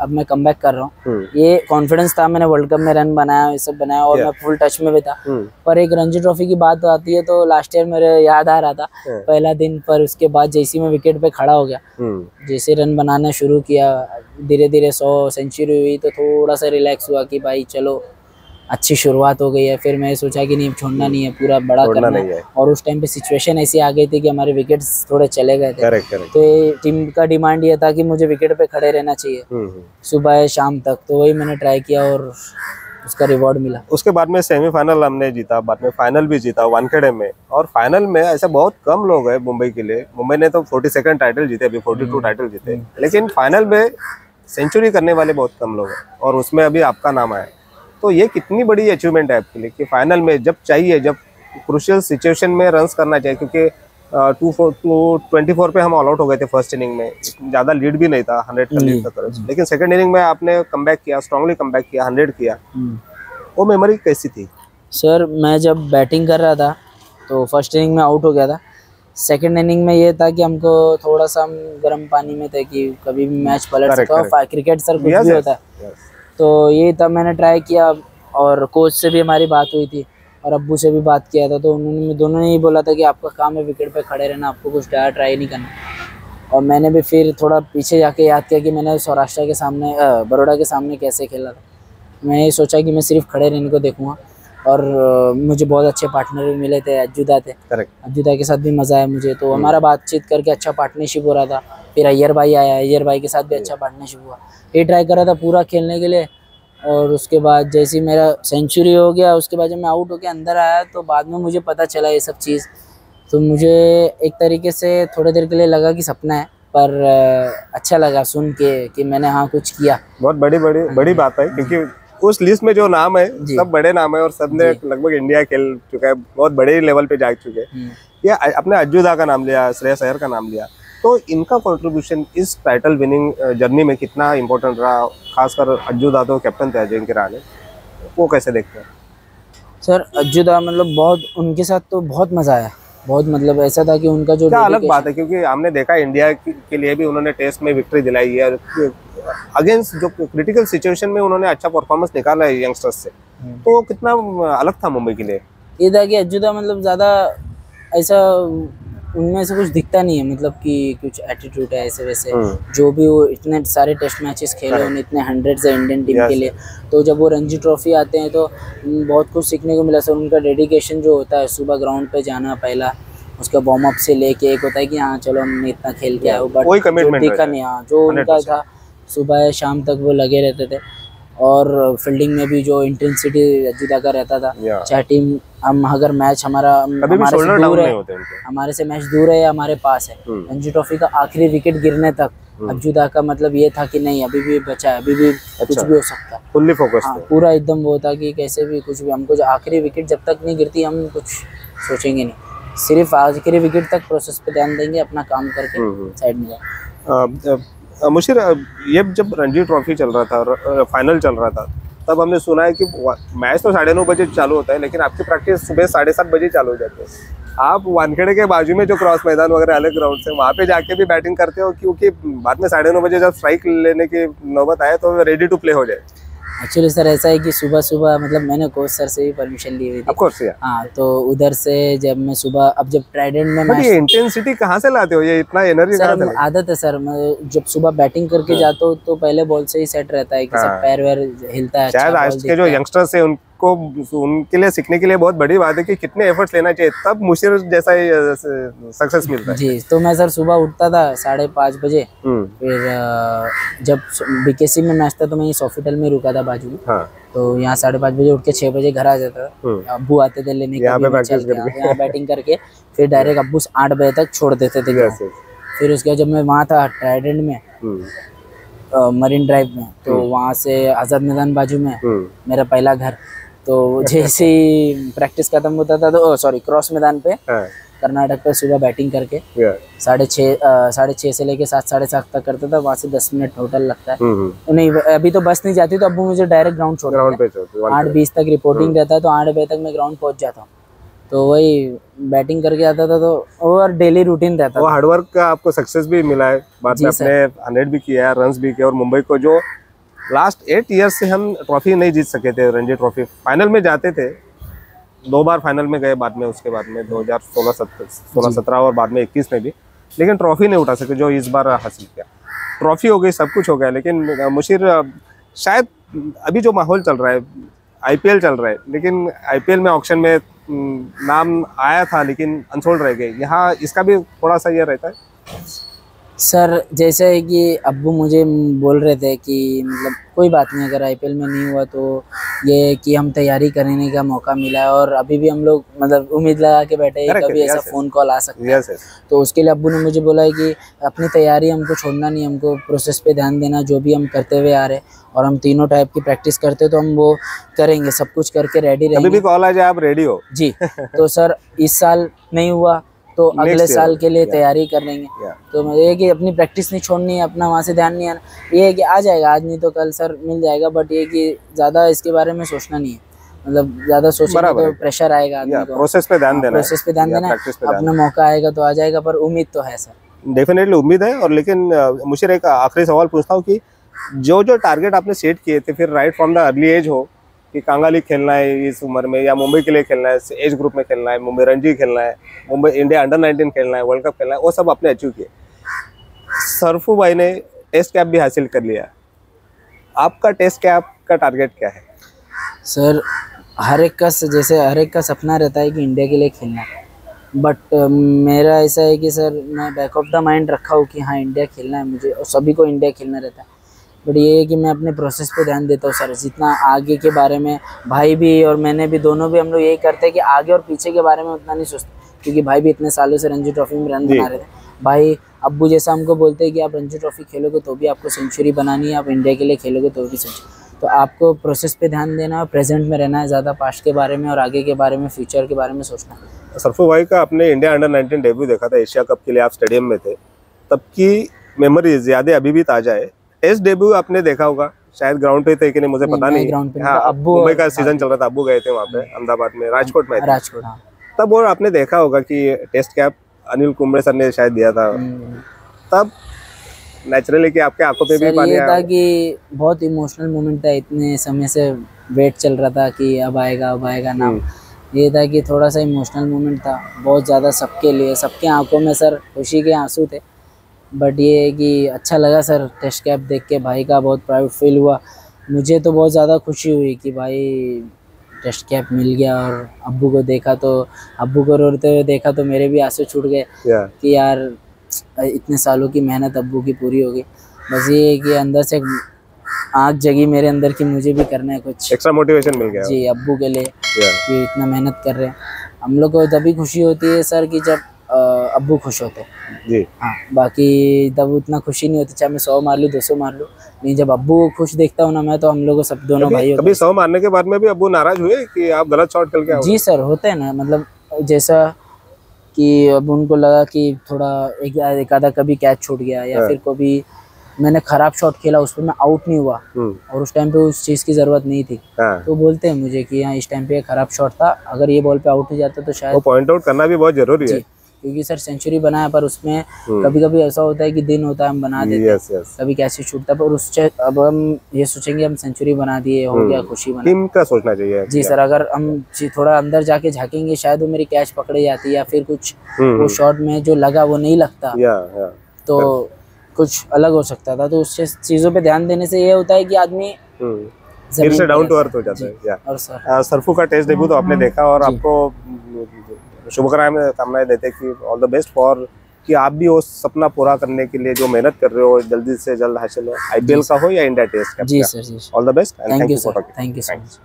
अब मैं कम बैक कर रहा हूँ, ये कॉन्फिडेंस था। मैंने वर्ल्ड कप में रन बनाया, ये सब बनाया और मैं फुल टच में भी था। पर एक रणजी ट्रॉफी की बात आती है तो लास्ट ईयर मेरे याद आ रहा था पहला दिन। पर उसके बाद जैसे मैं विकेट पे खड़ा हो गया, जैसे रन बनाना शुरू किया धीरे धीरे, 100 सेंचुरी हुई तो थोड़ा सा रिलैक्स हुआ कि भाई चलो अच्छी शुरुआत हो गई है। फिर मैं सोचा कि नहीं छोड़ना नहीं है, पूरा बड़ा करना है। और उस टाइम पे सिचुएशन ऐसी आ गई थी कि हमारे विकेट्स थोड़े चले गए थे। करेक्ट। तो टीम का डिमांड ये था कि मुझे विकेट पे खड़े रहना चाहिए सुबह शाम तक, तो वही मैंने ट्राई किया और उसका रिवॉर्ड मिला। उसके बाद में सेमीफाइनल हमने जीता, बाद में फाइनल भी जीता वानखेड़े में। और फाइनल में ऐसे बहुत कम लोग है मुंबई के लिए, मुंबई ने तो 42 टाइटल जीते, अभी 42 टाइटल जीते, लेकिन फाइनल में सेंचुरी करने वाले बहुत कम लोग हैं और उसमें अभी आपका नाम आया। तो ये कितनी बड़ी अचीवमेंट है आपके लिए कि फाइनल में जब चाहिए, जब क्रूशियल सिचुएशन में रन्स करना चाहिए, क्योंकि 224 पे हम ऑल आउट हो गए थे फर्स्ट इनिंग में, ज़्यादा लीड भी नहीं था 100 का लीड तक, लेकिन सेकंड इनिंग में आपने कमबैक किया, स्ट्रांगली कमबैक किया, 100 किया। वो मेमोरी कैसी थी सर? मैं जब बैटिंग कर रहा था तो फर्स्ट इनिंग में आउट हो गया था। सेकेंड इनिंग में ये था कि हमको थोड़ा सा गर्म पानी में था कि कभी भी मैच पलट सकता है, क्रिकेट सर कुछ भी होता है। तो ये तब मैंने ट्राई किया और कोच से भी हमारी बात हुई थी और अब्बू से भी बात किया था, तो उन्होंने दोनों ने ही बोला था कि आपका काम है विकेट पे खड़े रहना, आपको कुछ ज़्यादा ट्राई नहीं करना। और मैंने भी फिर थोड़ा पीछे जाके याद किया कि मैंने सौराष्ट्र के सामने बड़ौदा के सामने कैसे खेला था। मैं सोचा कि मैं सिर्फ खड़े रहने को देखूँगा और मुझे बहुत अच्छे पार्टनर भी मिले थे, अज्जुदा थे। अज्जुदा के साथ भी मज़ा आया मुझे, तो हमारा बातचीत करके अच्छा पार्टनरशिप हो रहा था। फिर अय्यर भाई आया, अय्यर भाई के साथ भी अच्छा पार्टनरशिप हुआ। ये ट्राई कर रहा था पूरा खेलने के लिए और उसके बाद जैसे मेरा सेंचुरी हो गया, उसके बाद जब मैं आउट होकर अंदर आया तो बाद में मुझे पता चला ये सब चीज़। तो मुझे एक तरीके से थोड़ी देर के लिए लगा कि सपना है, पर अच्छा लगा सुन के कि मैंने हाँ कुछ किया। बहुत बड़ी बात है, क्योंकि उस लिस्ट में जो नाम है सब बड़े नाम है और सब ने लगभग इंडिया खेल चुका है, बहुत बड़े लेवल पे जा चुके हैं। या अपने अज्जुदा का नाम लिया, श्रेयस अय्यर का नाम लिया, तो इनका कंट्रीब्यूशन इस टाइटल विनिंग जर्नी में कितना इम्पोर्टेंट रहा, खासकर अज्जुदा तो कैप्टन थे अजिंक्य राणे, वो कैसे देखते हैं सर? अज्जुदा मतलब बहुत उनके साथ तो बहुत मज़ा आया, बहुत मतलब ऐसा था कि उनका जो अलग बात है, क्योंकि हमने देखा इंडिया के लिए भी उन्होंने टेस्ट में विक्ट्री दिलाई है, अगेंस्ट जो क्रिटिकल सिचुएशन में उन्होंने अच्छा परफॉर्मेंस निकाला है यंगस्टर्स से, तो कितना अलग था मुंबई के लिए। ये था कि अज्जुदा मतलब ज़्यादा ऐसा उनमें से कुछ दिखता नहीं है, मतलब कि कुछ एटीट्यूड है ऐसे वैसे, जो भी वो इतने सारे टेस्ट मैचेस खेले उन्हें, इतने 100 है इंडियन टीम के लिए, तो जब वो रणजी ट्रॉफी आते हैं तो बहुत कुछ सीखने को मिला सर। उनका डेडिकेशन जो होता है, सुबह ग्राउंड पे जाना पहला, उसका वार्म अप से लेके एक होता है कि हाँ चलो हमने इतना खेल के आए हो, बट दिखा नहीं। हाँ जो उनका था सुबह शाम तक वो लगे रहते थे और फील्डिंग में भी जो इंटेंसिटी अज्जुदा का रहता था, चाहे टीम हम अगर मैच हमारे से मैच दूर है या हमारे पास है, रणजी ट्रॉफी का आखिरी विकेट गिरने तक अज्जुदा का मतलब ये था कि नहीं अभी भी बचा है, अभी भी कुछ भी हो सकता है, फुल्ली फोकस पूरा एकदम वो था कि कैसे भी कुछ भी हमको, आखिरी विकेट जब तक नहीं गिरती हम कुछ सोचेंगे नहीं, सिर्फ आखिरी विकेट तक प्रोसेस पे ध्यान देंगे, अपना काम करके साइड में जाए। मुशीर, ये जब रणजी ट्रॉफी चल रहा था, फाइनल चल रहा था, तब हमने सुना है कि मैच तो 9:30 बजे चालू होता है लेकिन आपकी प्रैक्टिस सुबह 7:30 बजे चालू हो जाती है। आप वानखेड़े के बाजू में जो क्रॉस मैदान वगैरह अलग ग्राउंड से, वहाँ पे जाके भी बैटिंग करते हो, क्योंकि बाद में 9:30 बजे जब स्ट्राइक लेने की नौबत आए तो रेडी टू प्ले हो जाए। एक्चुअली सर ऐसा है कि सुबह सुबह मतलब मैंने कोच सर से भी परमिशन ली हुई थी। हाँ तो उधर से जब मैं सुबह, अब जब ट्राइडेंट में मैच, ये इंटेंसिटी कहाँ से लाते हो, ये इतना एनर्जी सर? आदत है सर, मैं जब सुबह बैटिंग करके जाता हूँ तो पहले बॉल से ही सेट रहता है कि सब पैर वैर हिलता है। शायद आज के जो यंगस्टर्स है उनको को उनके लिए सीखने के लिए बहुत बड़ी बात है कि कितने एफर्ट्स लेना चाहिए, तब मुशीर जैसा सक्सेस मिलता है। जी, तो मैं सर सुबह उठता था 5:30 बजे, फिर जब बीकेसी में मैच था तो मैं सॉफ्टवेयर में रुका था बाजू में। हाँ। तो यहाँ 5:30 बजे उठ के 6 बजे घर आ जाता था। अब्बू आते थे लेने के, बैटिंग करके फिर डायरेक्ट अब्बू 8 बजे तक छोड़ देते थे। फिर उसके बाद जब मैं वहाँ था ट्राइडेंट में, मरीन ड्राइव में, तो वहाँ से आज़ाद मैदान बाजू में मेरा पहला घर। तो जैसे ही प्रैक्टिस खत्म होता था तो सॉरी क्रॉस मैदान पे कर्नाटक पे सुबह बैटिंग करके 6:30 से लेके 7:30 तक करता था। वहाँ से 10 मिनट टोटल लगता है। नहीं अभी तो बस नहीं जाती, तो अब मुझे डायरेक्ट ग्राउंड छोड़ता है। 8:20 तक रिपोर्टिंग रहता है, तो 8 बजे तक मैं ग्राउंड पहुँच जाता हूँ। तो वही बैटिंग करके आता था, तो और डेली रूटीन रहता था। हार्ड वर्क का आपको सक्सेस भी मिला है, बाद में आपने 100 भी किया, रन्स भी किया, और मुंबई को जो लास्ट 8 इयर्स से हम ट्रॉफी नहीं जीत सके थे, रणजी ट्रॉफी फाइनल में जाते थे, 2 बार फाइनल में गए, बाद में उसके बाद में 2016, 17 और बाद में 21 में भी, लेकिन ट्रॉफी नहीं उठा सके जो इस बार हासिल किया। ट्रॉफी हो गई, सब कुछ हो गया, लेकिन मुशीर शायद अभी जो माहौल चल रहा है, IPL चल रहा है, लेकिन IPL में ऑक्शन में नाम आया था लेकिन अनसोल्ड रह गए, यहाँ इसका भी थोड़ा सा यह रहता है। सर जैसे है कि अब्बू मुझे बोल रहे थे कि मतलब कोई बात नहीं, अगर IPL में नहीं हुआ तो ये कि हम तैयारी करने का मौका मिला है, और अभी भी हम लोग मतलब उम्मीद लगा के बैठे हैं कभी ऐसा फ़ोन कॉल आ सकता है। तो उसके लिए अब्बू ने मुझे बोला है कि अपनी तैयारी हमको छोड़ना नहीं, हमको प्रोसेस पे ध्यान देना, जो भी हम करते हुए आ रहे हैं, और हम तीनों टाइप की प्रैक्टिस करते तो हम वो करेंगे, सब कुछ करके रेडी रहेंगे। अभी भी कॉल आ जाए आप रेडी हो जी। तो सर इस साल नहीं हुआ तो अगले साल के लिए तैयारी कर लेंगे। तो ये कि अपनी प्रैक्टिस नहीं छोड़नी है, अपना वहाँ से ध्यान नहीं आना, ये है कि आ जाएगा, आज नहीं तो कल सर मिल जाएगा, बट ये कि ज़्यादा इसके बारे में सोचना नहीं है, मतलब ज़्यादा सोचना तो प्रेशर आएगा आदमी को। प्रोसेस पे ध्यान देना, प्रोसेस पे ध्यान देना, अपना मौका आएगा तो आ जाएगा, पर उम्मीद तो है सर, डेफिनेटली उम्मीद है। और लेकिन मुशीर एक आखिरी सवाल पूछता हूँ कि जो जो टारगेट आपने सेट किए थे, फिर right from the early age हो कि कांगाली खेलना है इस उम्र में, या मुंबई के लिए खेलना है, एज ग्रुप में खेलना है, मुंबई रणजी खेलना है, मुंबई इंडिया अंडर-19 खेलना है, वर्ल्ड कप खेलना है, वो सब आपने अचीव किए। सरफू भाई ने टेस्ट कैप भी हासिल कर लिया, आपका टेस्ट कैप का टारगेट क्या है? सर हर एक का सपना रहता है कि इंडिया के लिए खेलना, बट मेरा ऐसा है कि सर मैं बैक ऑफ द माइंड रखा हूँ कि हाँ इंडिया खेलना है मुझे, और सभी को इंडिया खेलना रहता है, बट ये है कि मैं अपने प्रोसेस पे ध्यान देता हूँ सर, जितना आगे के बारे में भाई भी और मैंने भी, दोनों भी हम लोग यही करते हैं कि आगे और पीछे के बारे में उतना नहीं सोचते, क्योंकि भाई भी इतने सालों से रणजी ट्रॉफी में रन बना रहे थे। भाई अब्बू जैसा हमको बोलते हैं कि आप रणजी ट्रॉफी खेलोगे तो भी आपको सेंचुरी बनानी है, आप इंडिया के लिए खेलोगे तो भी सेंचुरी। तो आपको प्रोसेस पे ध्यान देना है, प्रेजेंट में रहना है, ज़्यादा पास्ट के बारे में और आगे के बारे में, फ्यूचर के बारे में सोचना है। सरफू भाई का अपने इंडिया अंडर-19 डेब्यू देखा था, एशिया कप के लिए आप स्टेडियम में थे, तब की मेमोरीज यादें अभी भी ताज़ा है। टेस्ट डेब्यू आपने देखा होगा, शायद ग्राउंड पे थे कि नहीं मुझे पता नहीं, मुंबई का सीजन चल रहा था, अब्बू गए थे वहाँ पे अहमदाबाद में, राजकोट में, राजकोट तब, और आपने देखा होगा कि test cap Anil Kumble sir ने शायद दिया था, तब नेचुरली कि आपके आंखों पे भी पानी आया था कि बहुत इमोशनल मोमेंट था। इतने समय से वेट चल रहा था कि अब आएगा नाम, ये था कि थोड़ा सा इमोशनल मोमेंट था बहुत ज़्यादा सबके लिए, सबके आंखों में सर खुशी के आंसू थे, बट ये है कि अच्छा लगा सर टेस्ट कैप देख के, भाई का बहुत प्राउड फील हुआ, मुझे तो बहुत ज़्यादा खुशी हुई कि भाई टेस्ट कैप मिल गया। और अब्बू को देखा तो, अब्बू को रोते हुए देखा तो मेरे भी आंसू छूट गए कि यार इतने सालों की मेहनत अब्बू की पूरी हो गई। बस ये है कि अंदर से आग जगी मेरे अंदर कि मुझे भी करना है, कुछ एक्स्ट्रा मोटिवेशन मिल गया जी अब्बू के लिए कि इतना मेहनत कर रहे हैं। हम लोग को तभी खुशी होती है सर कि जब अब्बू खुश होते जी, हाँ, बाकी तब उतना खुशी नहीं होती, चाहे मैं 100 मार लूँ 200 मार लूँ, लेकिन जब अब्बू को खुश देखता हूँ ना मैं, तो हम लोगों सब दोनों भाई। कभी 100 मारने के बाद में भी अब्बू नाराज हुए कि आप गलत शॉट खेल के? जी सर होते हैं ना, मतलब जैसा कि अब उनको लगा कि थोड़ा एक आधा कभी कैच छूट गया, या फिर कभी मैंने खराब शॉट खेला उस पर मैं आउट नहीं हुआ, और उस टाइम पे उस चीज़ की ज़रूरत नहीं थी, तो बोलते हैं मुझे कि हाँ इस टाइम पे खराब शॉट था, अगर ये बॉल पे आउट हो जाता तो शायद। पॉइंट आउट करना भी बहुत जरूरी है, क्योंकि सर सेंचुरी बनाया, पर उसमें कभी कभी ऐसा होता है कि दिन होता है हम बना देते हैं, कभी कैसे छूटता है, पर उससे अब हम ये सोचेंगे हम सेंचुरी बना दिए हो गया, खुशी बना, टीम का सोचना चाहिए जी सर। अगर हम थोड़ा अंदर जाके झाँकेंगे शायद वो मेरी कैच पकड़े जाती है, या फिर कुछ वो शॉट में जो लगा वो नहीं लगता, तो कुछ अलग हो सकता था। तो उस चीज़ों पे ध्यान देने से ये होता है कि आदमी फिर से डाउन टू अर्थ हो जाता है। या सरफू का टेस्ट डेब्यू तो आपने देखा और आपको शुभकामनाएं देते हैं कि ऑल द बेस्ट फॉर कि आप भी वो सपना पूरा करने के लिए जो मेहनत कर रहे हो जल्दी से जल्द हासिल हो, आईपीएल का हो या इंडिया टेस्ट का। All the best and thank you for talking.